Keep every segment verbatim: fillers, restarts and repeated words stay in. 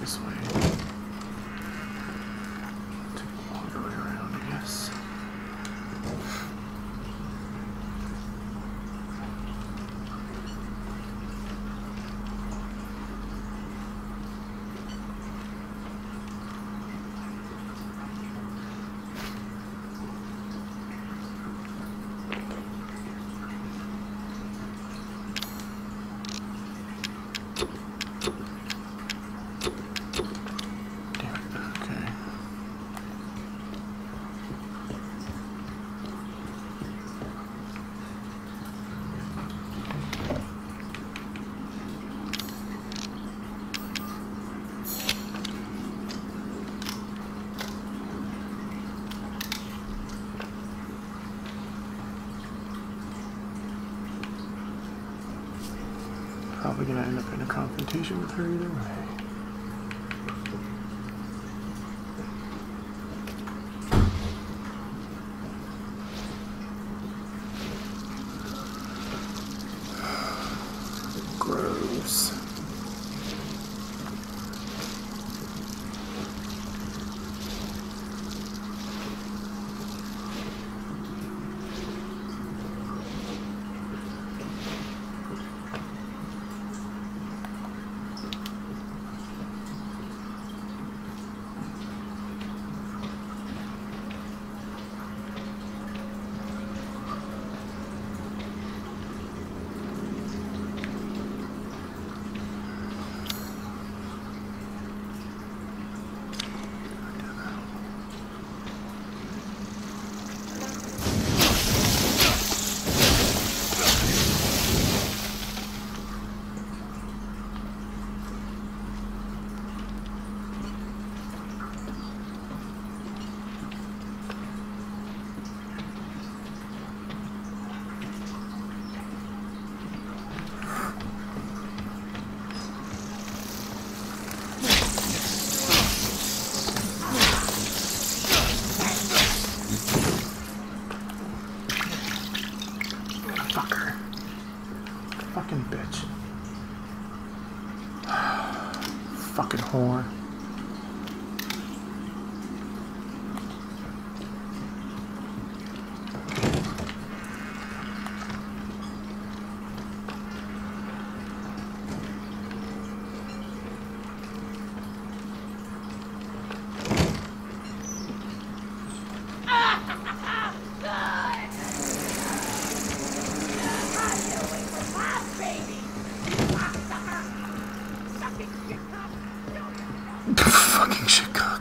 This way. Take a longer way around, I guess. Probably gonna end up in a confrontation with her either way. Fucking whore.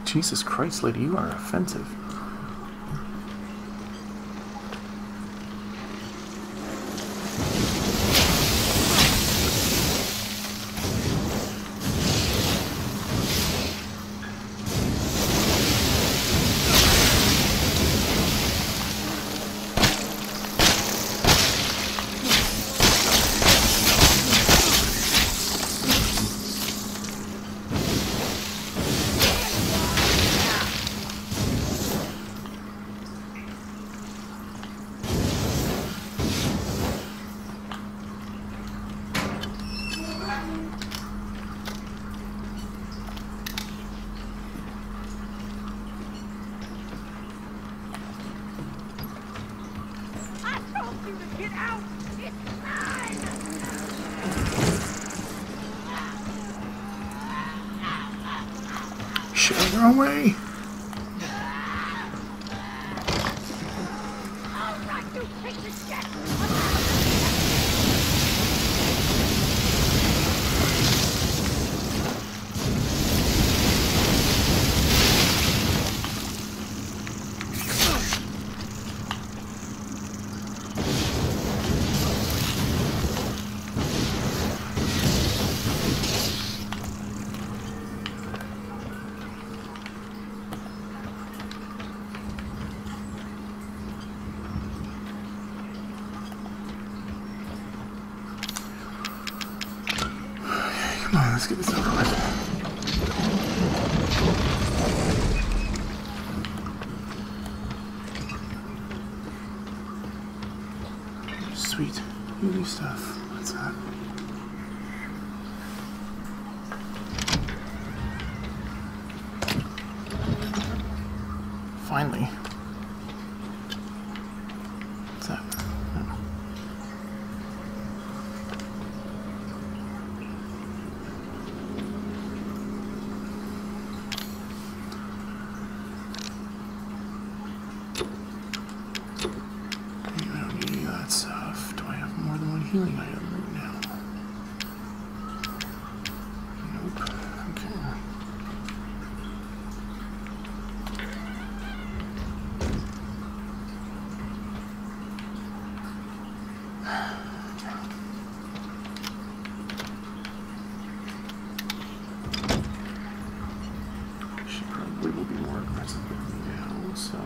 Jesus Christ, lady, you are offensive. out! It's time! Shit, the wrong way. Let's get this over with. Sweet, new stuff. What's that? Finally. Healing item right now. Nope. Okay. She probably will be more aggressive now, so.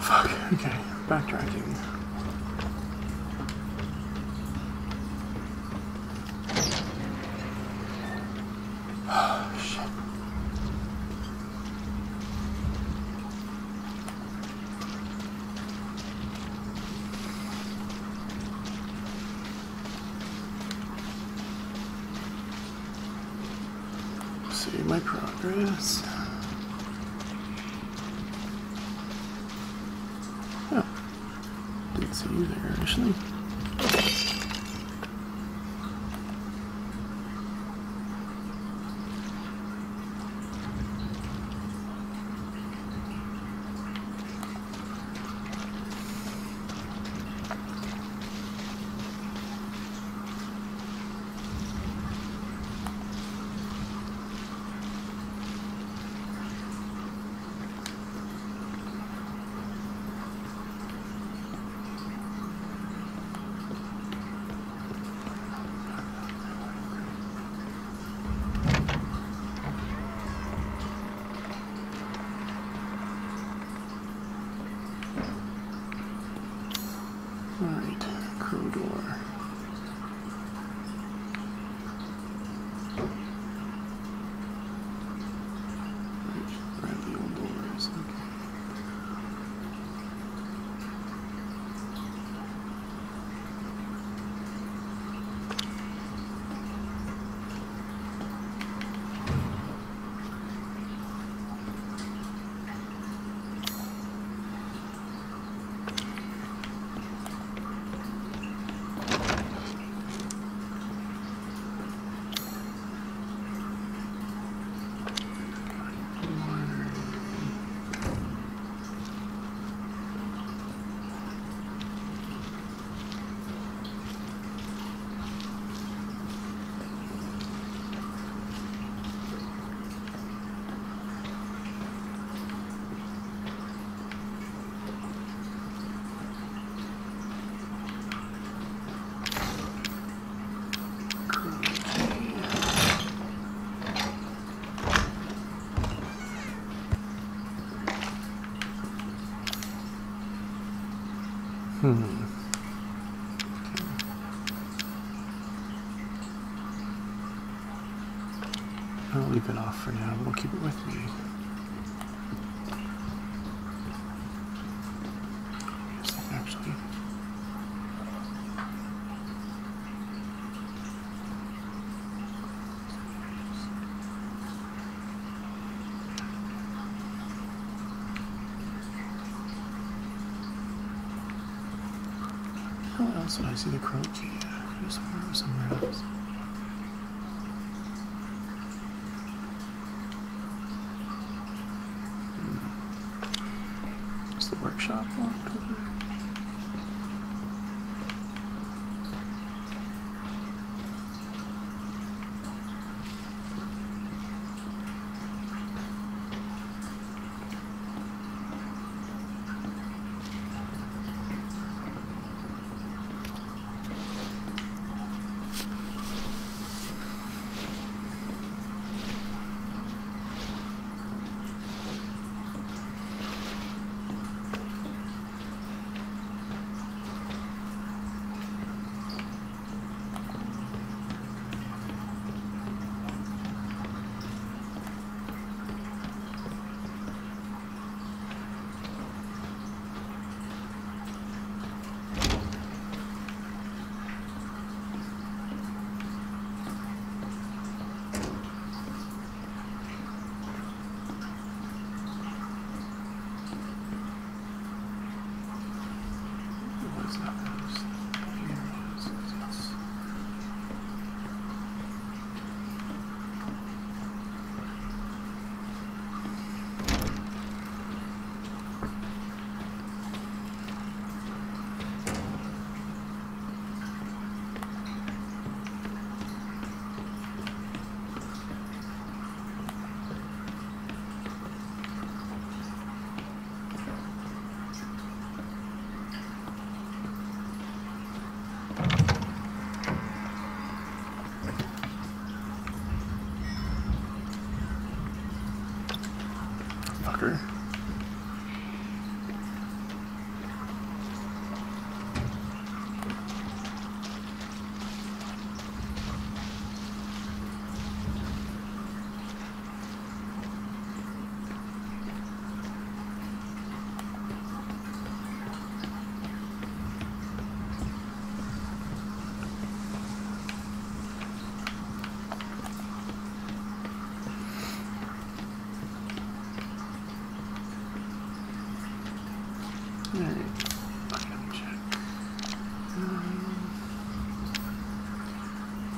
Fuck it. Okay, backtracking. Oh, shit. Save my progress. See you there initially. Hmm. I'll leave it off for now, but I'll keep it with me. Here's that actually. Oh, else would I see the croaky? Yeah, there's somewhere, somewhere else. The workshop locked over.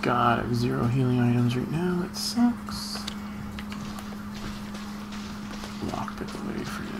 God, I have zero healing items right now. It sucks. Locked it away for now.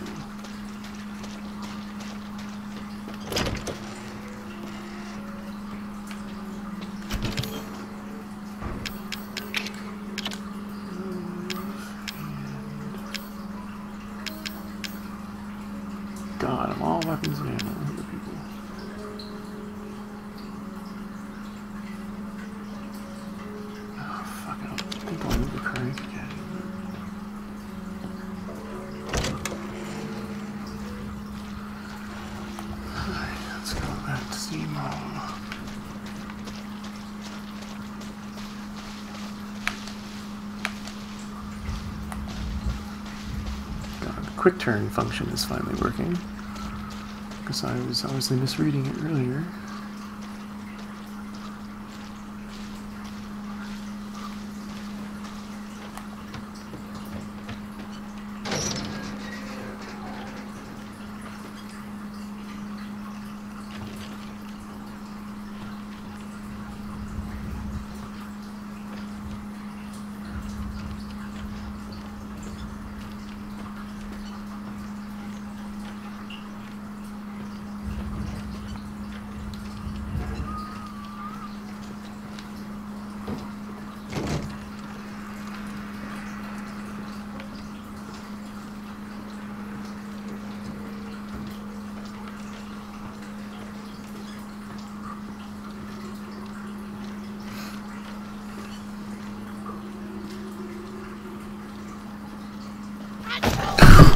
Quick turn function is finally working, because I was obviously misreading it earlier.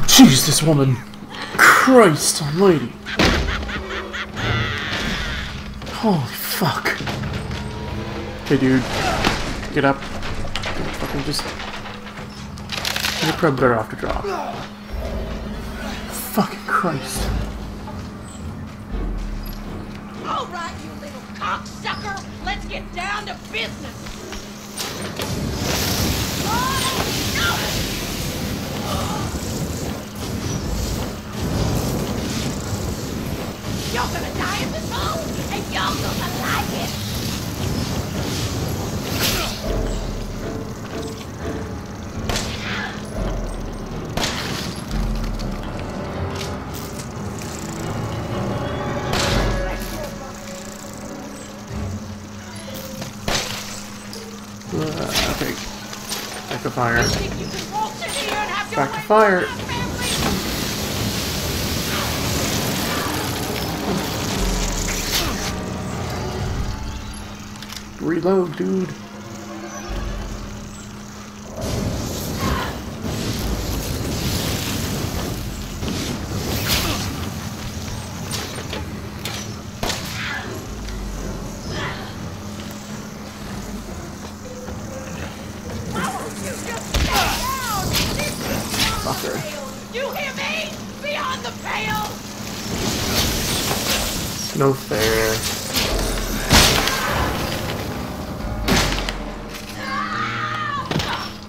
Jesus, woman! Christ almighty! Holy fuck. Hey, dude. Get up. Fucking just... You're probably better off to drop. Fucking Christ. All right, you little cocksucker. Let's get down to business. Y'all gonna die in this hole, and y'all gonna like it! Uh, okay. Back to fire. Back to fire. Reload, dude. Fucker. You hear me? Beyond the pale. No fair.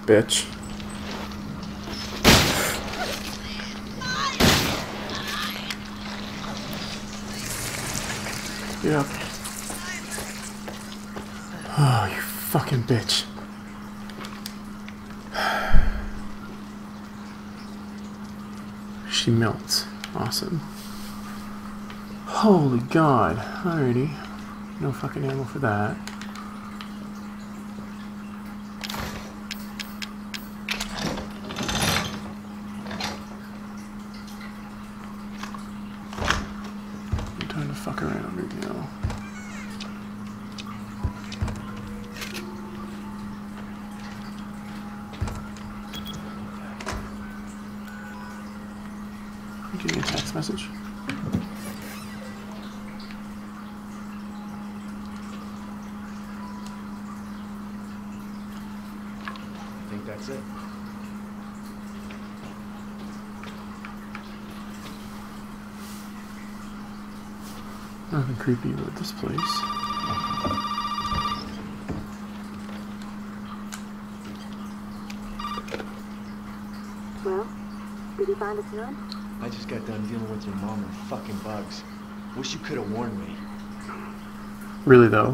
Bitch. Yeah. Oh, you fucking bitch. She melts. Awesome. Holy God. Alrighty. No fucking ammo for that. Give me a text message. I think that's it. Nothing creepy about this place. Well, did you find us good? I just got done dealing with your mom and fucking bugs. Wish you could have warned me. Really, though?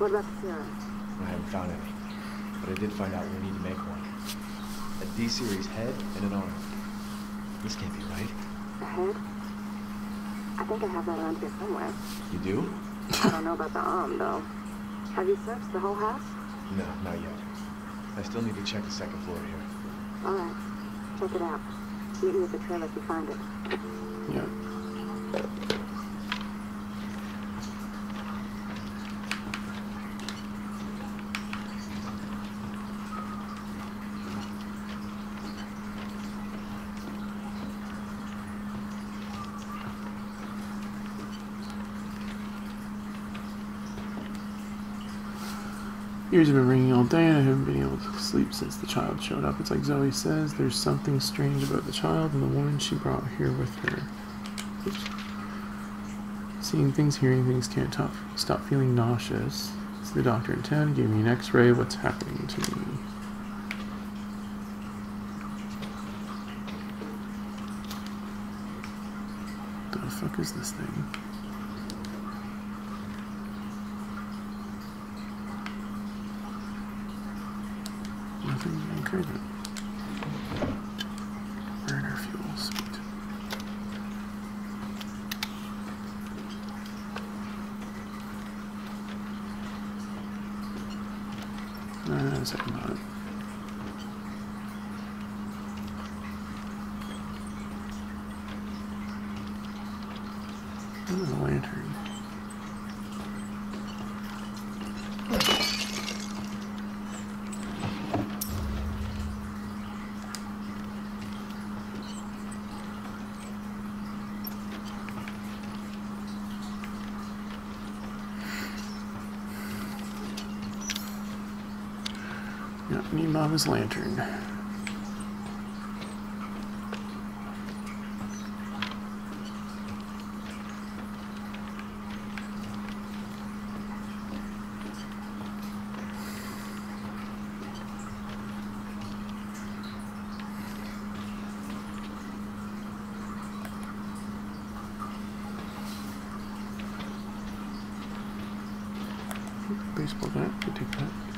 What about the serum? I haven't found any. But I did find out we need to make one. A D-series head and an arm. This can't be right. A head? I think I have that around here somewhere. You do? I don't know about the arm, though. Have you searched the whole house? No, not yet. I still need to check the second floor here. All right. Check it out. Meet me at the trail if you find it. Yeah. Ears have been ringing all day and I haven't been able to sleep since the child showed up. It's like Zoe says, there's something strange about the child and the woman she brought here with her. Oops. Seeing things, hearing things, can't top, stop feeling nauseous. It's the doctor in town, gave me an x-ray, what's happening to me? What the fuck is this thing? Burner fuel, sweet. No, no, no, second about it. This is a lantern. Yep, need Mama's lantern. Baseball bat, we take that.